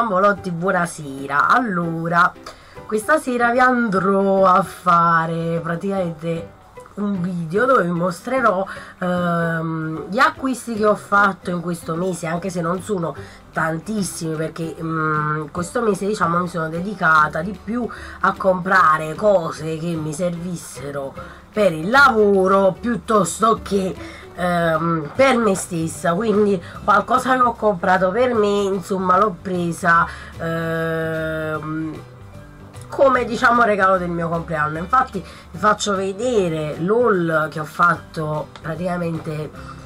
Giammolotti, buonasera. Allora, questa sera vi andrò a fare praticamente un video dove vi mostrerò gli acquisti che ho fatto in questo mese, anche se non sono tantissimi, perché questo mese, diciamo, mi sono dedicata di più a comprare cose che mi servissero per il lavoro piuttosto che per me stessa. Quindi qualcosa che ho comprato per me, insomma, l'ho presa come, diciamo, regalo del mio compleanno. Infatti vi faccio vedere l'haul che ho fatto praticamente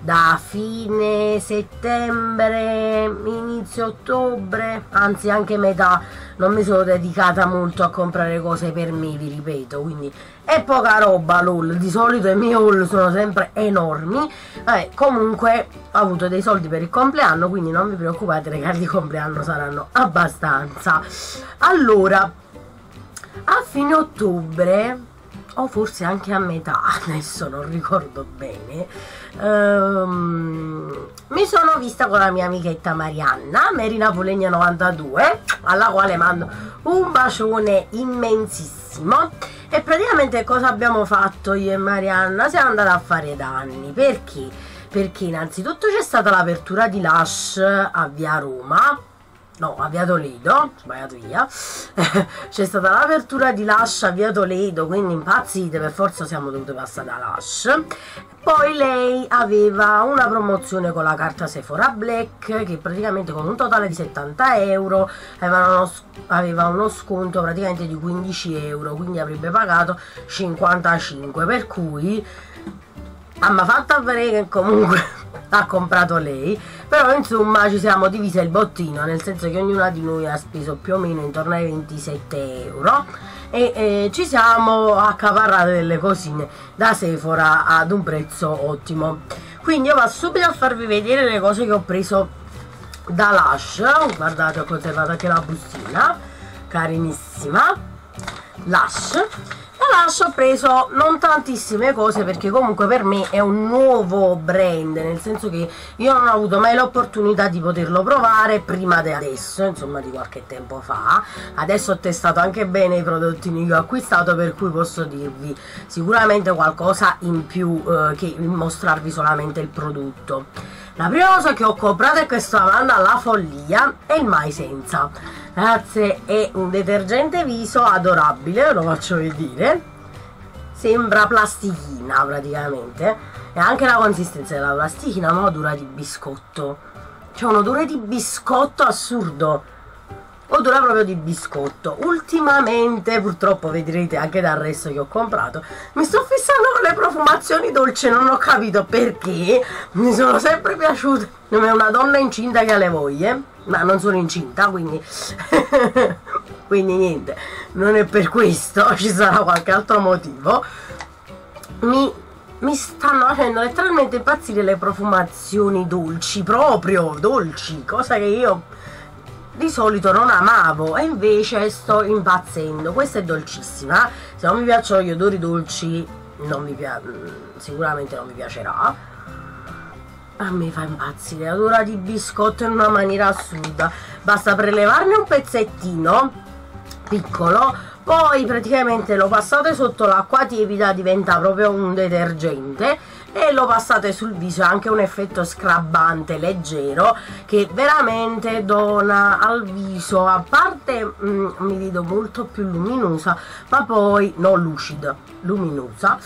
da fine settembre, inizio ottobre, anzi anche metà. Non mi sono dedicata molto a comprare cose per me, vi ripeto, quindi è poca roba l'haul. Di solito i miei haul sono sempre enormi. Vabbè, comunque ho avuto dei soldi per il compleanno, quindi non vi preoccupate, le carte di compleanno saranno abbastanza. Allora, a fine ottobre, o forse anche a metà, adesso non ricordo bene, mi sono vista con la mia amichetta Marianna Mary Napolegna 92, alla quale mando un bacione immensissimo. E praticamente cosa abbiamo fatto io e Marianna? Siamo andate a fare danni. Perché? Perché innanzitutto c'è stata l'apertura di Lush a via Roma, no, a via Toledo, sbagliato via. C'è stata l'apertura di Lush a via Toledo, quindi impazzite, per forza siamo dovute passare da Lush. Poi lei aveva una promozione con la carta Sephora Black, che praticamente con un totale di 70 euro aveva uno sconto praticamente di 15 euro, quindi avrebbe pagato 55, per cui amma fatta vedere che comunque l'ha comprato lei. Però insomma ci siamo divise il bottino, nel senso che ognuna di noi ha speso più o meno intorno ai 27 euro, e ci siamo accaparrate delle cosine da Sephora ad un prezzo ottimo. Quindi io vado subito a farvi vedere le cose che ho preso da Lush. Guardate, ho conservato anche la bustina, carinissima Lush. Ho preso non tantissime cose, perché comunque per me è un nuovo brand, nel senso che io non ho avuto mai l'opportunità di poterlo provare prima di adesso, insomma di qualche tempo fa. Adesso ho testato anche bene i prodottini che ho acquistato, per cui posso dirvi sicuramente qualcosa in più che mostrarvi solamente il prodotto. La prima cosa che ho comprato è questa lavanda alla follia e il mai senza. Ragazze, è un detergente viso adorabile, ve lo faccio vedere. Sembra plastichina praticamente, e anche la consistenza della plastichina, ma odora di biscotto. C'è un odore di biscotto assurdo, odora proprio di biscotto. Ultimamente, purtroppo vedrete anche dal resto che ho comprato, mi sto fissando con le profumazioni dolci, non ho capito perché. Mi sono sempre piaciute, non è una donna incinta che ha le voglie, ma non sono incinta, quindi quindi niente, non è per questo, ci sarà qualche altro motivo. Mi stanno facendo letteralmente impazzire le profumazioni dolci, proprio dolci, cosa che io di solito non amavo, e invece sto impazzendo. Questa è dolcissima, se non vi piacciono gli odori dolci sicuramente non vi piacerà. A me fa impazzire, odora di biscotto in una maniera assurda. Basta prelevarne un pezzettino piccolo, poi praticamente lo passate sotto l'acqua tiepida, diventa proprio un detergente, e lo passate sul viso. Ha anche un effetto scrabbante leggero che veramente dona al viso, a parte mi vedo molto più luminosa, ma poi non lucida, luminosa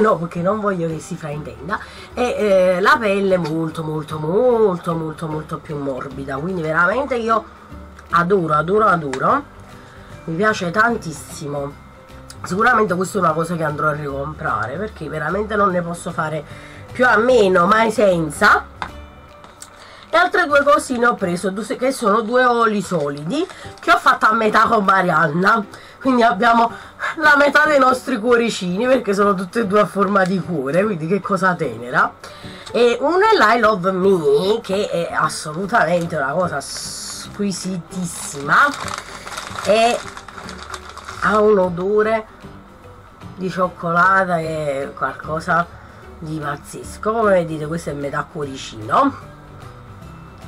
no, perché non voglio che si fraintenda, e la pelle molto molto molto molto molto più morbida. Quindi veramente io adoro, mi piace tantissimo. Sicuramente questa è una cosa che andrò a ricomprare, perché veramente non ne posso fare più a meno, mai senza. E altre due cosine ho preso, che sono due oli solidi che ho fatto a metà con Marianna, quindi abbiamo la metà dei nostri cuoricini, perché sono tutte e due a forma di cuore, quindi che cosa tenera. E uno è l'I Love Me, che è assolutamente una cosa squisitissima, e ha un odore di cioccolata che è qualcosa di pazzesco. Come vedete, questo è metà cuoricino,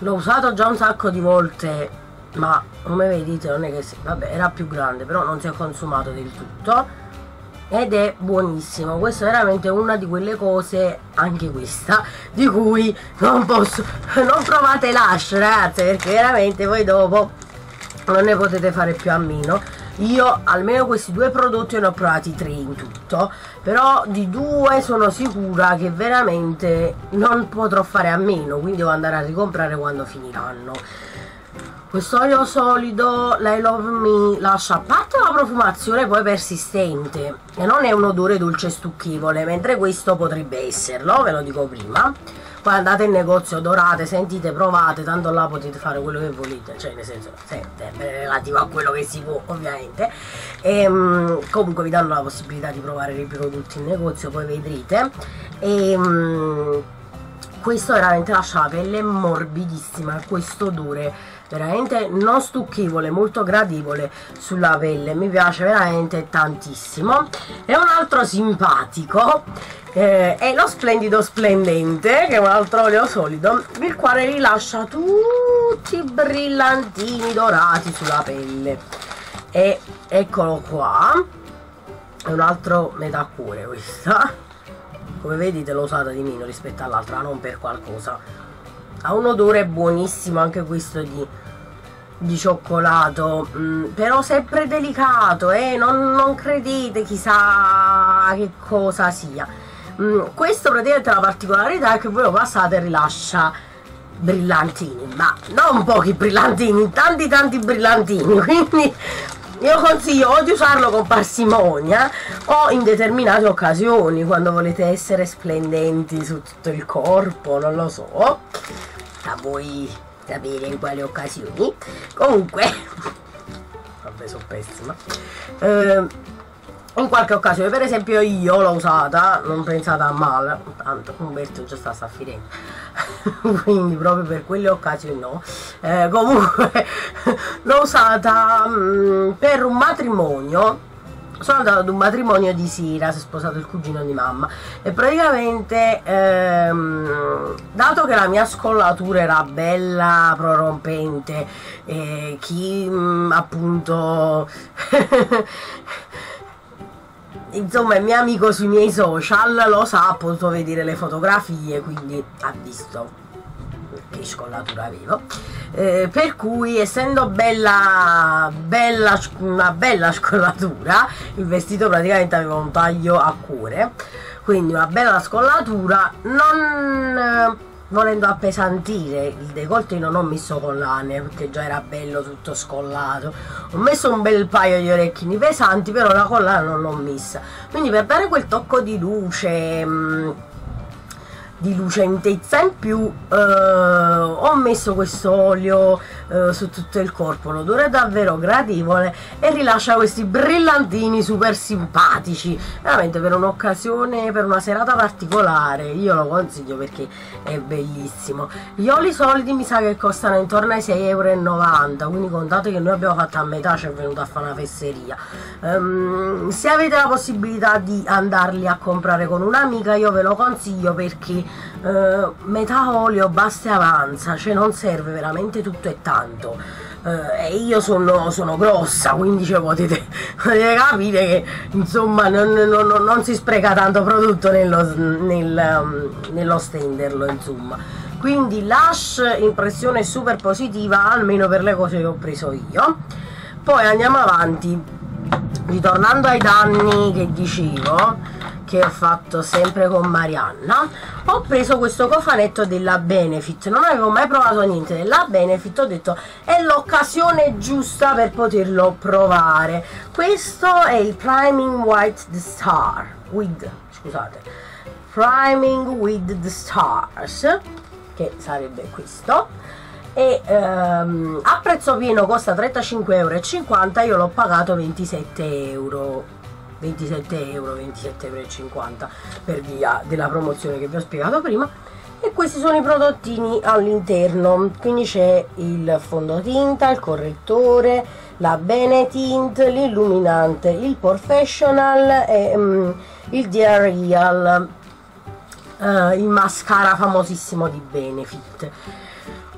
L'ho usato già un sacco di volte, ma come vedete non è che si... vabbè, era più grande, però non si è consumato del tutto ed è buonissimo. Questa è veramente una di quelle cose, anche questa, di cui non posso... non provate Lush, ragazze, perché veramente voi dopo non ne potete fare più a meno. Io almeno questi due prodotti ne ho provati 3 in tutto, però di 2 sono sicura che veramente non potrò fare a meno, quindi devo andare a ricomprare quando finiranno. Questo olio solido, l'I Love Me, lascia a parte una profumazione poi persistente e non è un odore dolce stucchevole, mentre questo potrebbe esserlo, ve lo dico prima. Poi andate in negozio, odorate, sentite, provate, tanto là potete fare quello che volete, cioè nel senso, sente, relativo a quello che si può ovviamente. E, comunque vi danno la possibilità di provare i prodotti in negozio, poi vedrete. E, questo veramente lascia la pelle morbidissima, questo odore veramente non stucchevole, molto gradevole sulla pelle, mi piace veramente tantissimo. E un altro simpatico è lo Splendido Splendente, che è un altro olio solido, il quale rilascia tutti i brillantini dorati sulla pelle, e eccolo qua, è un altro metà cuore. Questa, come vedete, l'ho usata di meno rispetto all'altra, non per qualcosa. Ha un odore buonissimo anche questo di cioccolato, però sempre delicato, non credete chissà che cosa sia. Questo praticamente la particolarità è che voi lo passate e rilascia brillantini, ma non pochi brillantini, tanti brillantini, quindi io consiglio o di usarlo con parsimonia o in determinate occasioni, quando volete essere splendenti su tutto il corpo, non lo so, da voi sapere in quali occasioni. Comunque vabbè, sono pessima. In qualche occasione, per esempio io l'ho usata, non pensate a male, tanto Umberto già sta finendo quindi proprio per quelle occasioni no. Comunque l'ho usata per un matrimonio, sono andata ad un matrimonio di sera, si è sposato il cugino di mamma e praticamente dato che la mia scollatura era bella prorompente, chi appunto insomma, il mio amico sui miei social lo sa, ha potuto vedere le fotografie, quindi ha visto che scollatura avevo. Per cui, essendo bella una bella scollatura, il vestito praticamente aveva un taglio a cuore, quindi una bella scollatura, non volendo appesantire il decolleté non ho messo collane, perché già era bello tutto scollato, ho messo un bel paio di orecchini pesanti, però la collana non l'ho messa, quindi per dare quel tocco di lucentezza in più ho messo questo olio su tutto il corpo. L'odore è davvero gradevole e rilascia questi brillantini super simpatici, veramente per un'occasione, per una serata particolare io lo consiglio perché è bellissimo. Gli oli solidi mi sa che costano intorno ai 6,90 €, quindi contate che noi abbiamo fatto a metà, ci è venuto a fare una fesseria. Se avete la possibilità di andarli a comprare con un'amica, io ve lo consiglio perché metà olio basta e avanza, cioè non serve veramente tutto e tanto. E io sono grossa, quindi cioè, potete capire che insomma non si spreca tanto prodotto nello stenderlo, insomma. Quindi Lush, impressione super positiva, almeno per le cose che ho preso io. Poi andiamo avanti, ritornando ai danni che dicevo che ho fatto sempre con Marianna. Ho preso questo cofanetto della Benefit, non avevo mai provato niente della Benefit, ho detto è l'occasione giusta per poterlo provare. Questo è il Priming White the Star with, scusate, Priming with the Stars, che sarebbe questo, e a prezzo pieno costa 35,50 €, io l'ho pagato 27,50 € per via della promozione che vi ho spiegato prima. E questi sono i prodottini all'interno, quindi c'è il fondotinta, il correttore, la Benetint, l'illuminante, il Porefessional e il D.A.R.I.A.L, il mascara famosissimo di Benefit.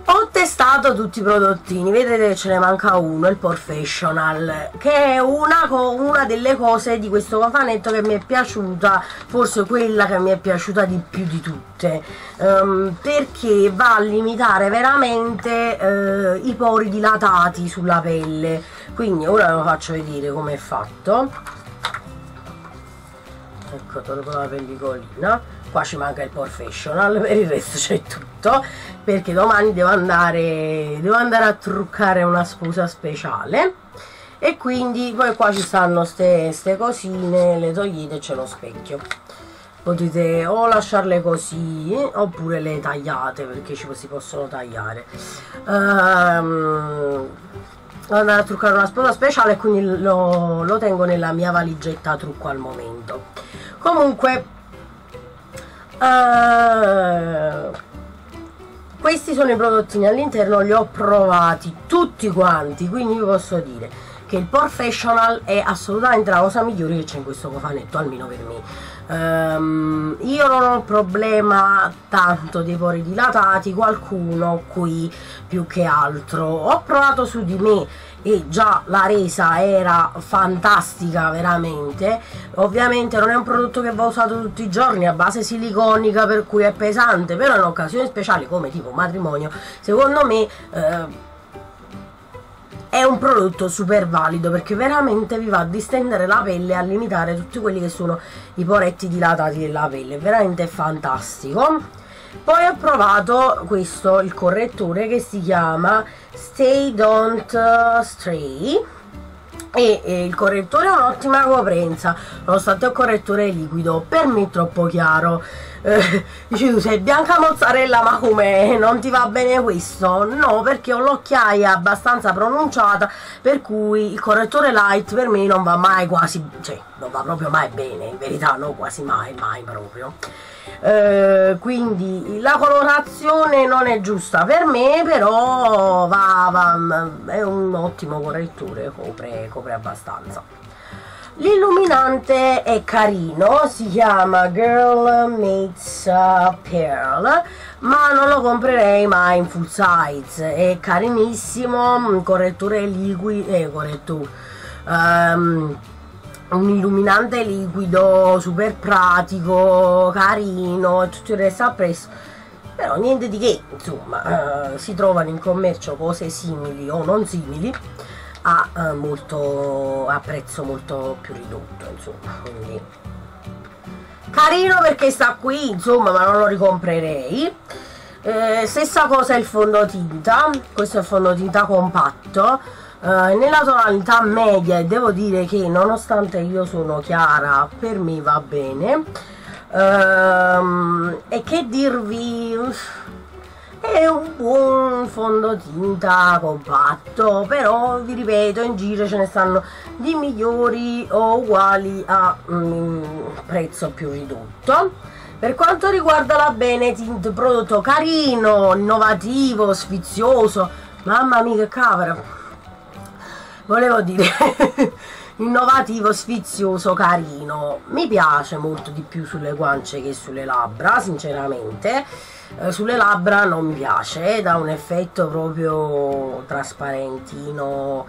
Ho testato tutti i prodottini, vedete che ce ne manca uno, il Porefessional, che è una delle cose di questo cofanetto che mi è piaciuta, forse quella che mi è piaciuta di più di tutte, perché va a limitare veramente i pori dilatati sulla pelle. Quindi ora ve lo faccio vedere come è fatto. Ecco, tolgo la pellicolina. Qua ci manca il Porefessional, per il resto c'è tutto, perché domani devo andare a truccare una spusa speciale, e quindi poi qua ci stanno ste cosine, le togliete e c'è lo specchio. Potete o lasciarle così oppure le tagliate, perché si possono tagliare. Devo andare a truccare una spusa speciale, quindi lo tengo nella mia valigetta trucco al momento. Comunque questi sono i prodottini all'interno, li ho provati tutti quanti, quindi vi posso dire che il Porefessional è assolutamente la cosa migliore che c'è in questo cofanetto, almeno per me. Io non ho problema tanto dei pori dilatati, qualcuno qui più che altro. Ho provato su di me e già la resa era fantastica, veramente. Ovviamente non è un prodotto che va usato tutti i giorni, a base siliconica, per cui è pesante, però in occasioni speciali come tipo matrimonio, secondo me è un prodotto super valido, perché veramente vi va a distendere la pelle e a limitare tutti quelli che sono i poretti dilatati della pelle. Veramente fantastico. Poi ho provato questo, il correttore, che si chiama Stay Don't Stray, e il correttore ha un'ottima coprenza, nonostante il correttore liquido, per me è troppo chiaro. Dici tu, sei bianca mozzarella, ma com'è? Non ti va bene questo? No, perché ho l'occhiaia abbastanza pronunciata, per cui il correttore light per me non va mai quasi, cioè non va proprio mai bene, in verità, no, quasi mai, mai proprio. Quindi la colorazione non è giusta per me, però è un ottimo correttore, copre abbastanza. L'illuminante è carino, si chiama Girl Meets Pearl, ma non lo comprerei mai in full size. È carinissimo, correttore liquido, un illuminante liquido super pratico, carino e tutto il resto appresso, però niente di che, insomma. Si trovano in commercio cose simili o non simili a prezzo molto più ridotto, insomma. Quindi carino perché sta qui, insomma, ma non lo ricomprerei. Stessa cosa il fondotinta. Questo è il fondotinta compatto, nella tonalità media, e devo dire che nonostante io sono chiara, per me va bene. E che dirvi, è un buon fondotinta compatto, però vi ripeto, in giro ce ne stanno di migliori o uguali a prezzo più ridotto. Per quanto riguarda la Benetint, prodotto carino, innovativo, sfizioso, mamma mia che cavolo, volevo dire innovativo, sfizioso, carino. Mi piace molto di più sulle guance che sulle labbra, sinceramente. Sulle labbra non mi piace, dà un effetto proprio trasparentino,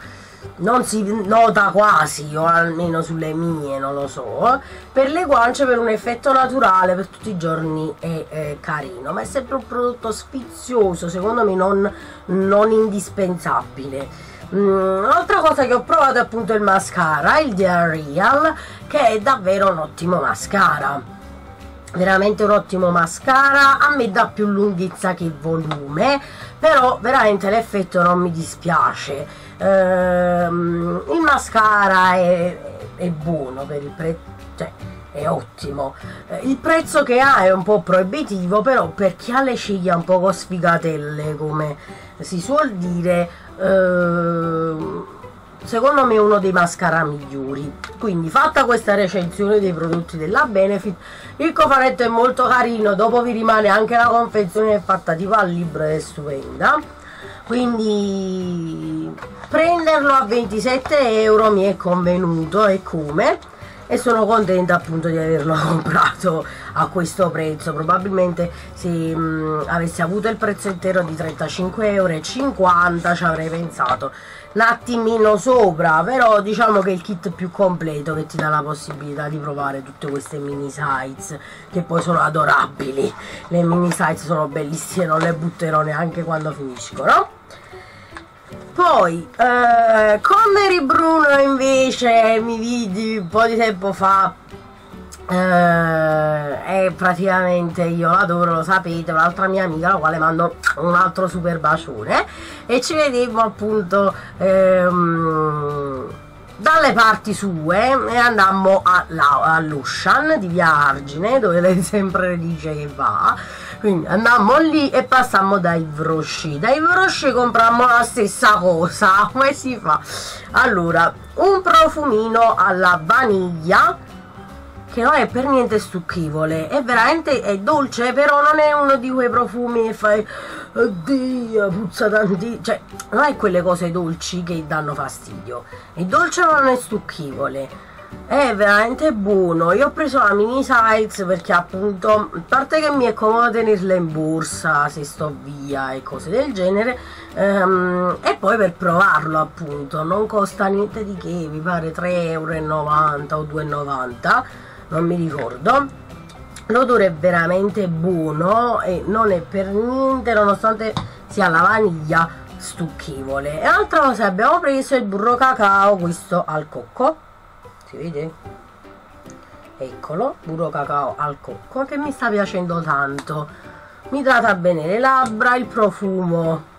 non si nota quasi, o almeno sulle mie, non lo so. Per le guance, per un effetto naturale, per tutti i giorni è carino, ma è sempre un prodotto sfizioso, secondo me non indispensabile. Un'altra cosa che ho provato è appunto il mascara, il D.A.R.I.A.L, che è davvero un ottimo mascara, veramente un ottimo mascara. A me dà più lunghezza che volume, però veramente l'effetto non mi dispiace. Il mascara è buono per il prezzo, cioè è ottimo. Il prezzo che ha è un po' proibitivo, però per chi ha le ciglia un po' sfigatelle, come si suol dire, secondo me è uno dei mascara migliori. Quindi, fatta questa recensione dei prodotti della Benefit, il cofanetto è molto carino, dopo vi rimane anche la confezione fatta tipo al libro ed è stupenda, quindi prenderlo a 27 euro mi è convenuto. E come e sono contenta appunto di averlo comprato a questo prezzo. Probabilmente se avessi avuto il prezzo intero di 35,50 € ci avrei pensato un attimino sopra, però diciamo che è il kit più completo, che ti dà la possibilità di provare tutte queste mini size, che poi sono adorabili. Le mini size sono bellissime, non le butterò neanche quando finiscono. Poi Connery Bruno invece mi vidi un po' di tempo fa, e praticamente io l'adoro, lo sapete, un'altra mia amica alla quale mando un altro super bacione, e ci vedemmo appunto dalle parti sue e andammo a Lushan di via Argine, dove lei sempre dice che va. Quindi andammo lì e passammo da Yves Rocher. Da Yves Rocher comprammo la stessa cosa. Come si fa? Allora, un profumino alla vaniglia, che non è per niente stucchevole, è veramente, è dolce, però non è uno di quei profumi che fai oddio puzza tantissimo, cioè non è quelle cose dolci che danno fastidio. È dolce ma non è stucchevole, è veramente buono. Io ho preso la mini size perché appunto, a parte che mi è comodo tenerla in borsa se sto via e cose del genere, e poi per provarlo appunto, non costa niente di che, mi pare 3,90 € o 2,90 €, non mi ricordo. L'odore è veramente buono e non è per niente, nonostante sia la vaniglia, stucchevole. E un'altra cosa che abbiamo preso è il burro cacao, questo al cocco, si vede? Eccolo, burro cacao al cocco, che mi sta piacendo tanto, mi idrata bene le labbra, il profumo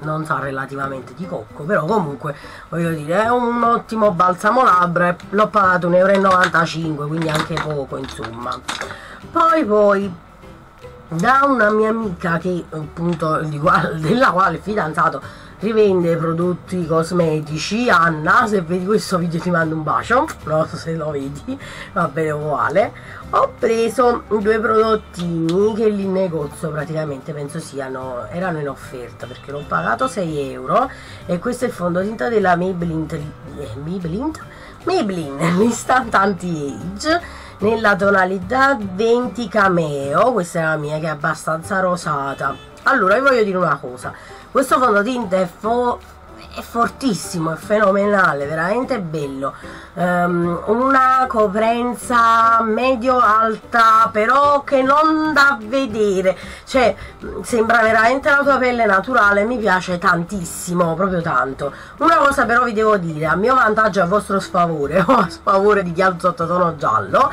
non sa relativamente di cocco, però comunque voglio dire è un ottimo balsamo labbra. L'ho pagato 1,95 €, quindi anche poco insomma. Poi da una mia amica che appunto della quale il fidanzato rivende prodotti cosmetici, Anna, se vedi questo video ti mando un bacio, non so se lo vedi, va bene uguale. Ho preso due prodottini che lì in negozio praticamente penso erano in offerta, perché l'ho pagato 6 € e questo è il fondotinta della Maybelline l'Instant Anti-Age nella tonalità 20 Cameo, questa è la mia che è abbastanza rosata. Allora vi voglio dire una cosa, questo fondotinta è fortissimo, è fenomenale, veramente bello, una coprenza medio alta però che non da vedere, cioè sembra veramente la tua pelle naturale, mi piace tantissimo, proprio tanto. Una cosa però vi devo dire, a mio vantaggio e a vostro sfavore, o a sfavore di chi ha un sottotono giallo,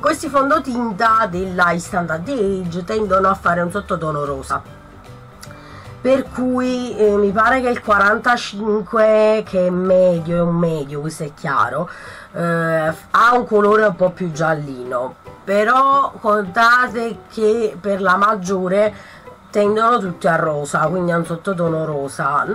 questi fondotinta della Instant Anti-Age tendono a fare un sottotono rosa, per cui mi pare che il 45, che è medio, questo è chiaro, ha un colore un po' più giallino, però contate che per la maggiore tendono tutti a rosa, quindi a un sottotono rosa,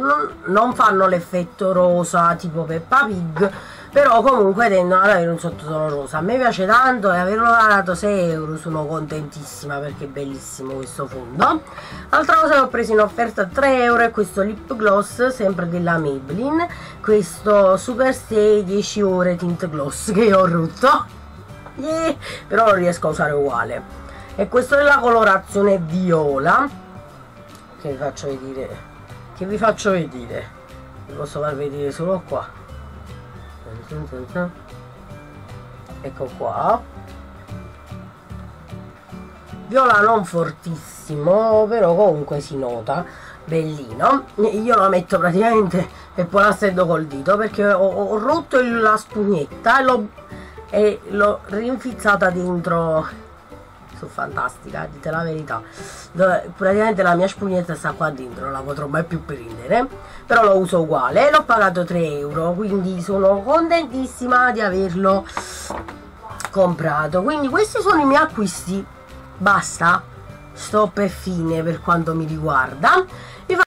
non fanno l'effetto rosa tipo Peppa Pig, però comunque tendono ad avere un sottotono rosa. A me piace tanto e averlo pagato 6 €, sono contentissima perché è bellissimo questo fondo. Altra cosa che ho preso in offerta a 3 € è questo lip gloss sempre della Maybelline, questo Super Stay 10 Ore Tint Gloss che io ho rotto, però lo riesco a usare uguale, e questo della colorazione viola, che vi faccio vedere, vi posso far vedere solo qua, ecco qua, viola non fortissimo però comunque si nota, bellino. Io la metto praticamente e poi la stendo col dito, perché ho rotto la spugnetta e l'ho rinfizzata dentro. Fantastica, dite la verità, praticamente la mia spugnetta sta qua dentro, non la potrò mai più prendere, però lo uso uguale. L'ho pagato 3 €, quindi sono contentissima di averlo comprato. Quindi questi sono i miei acquisti, basta, sto per fine per quanto mi riguarda. Vi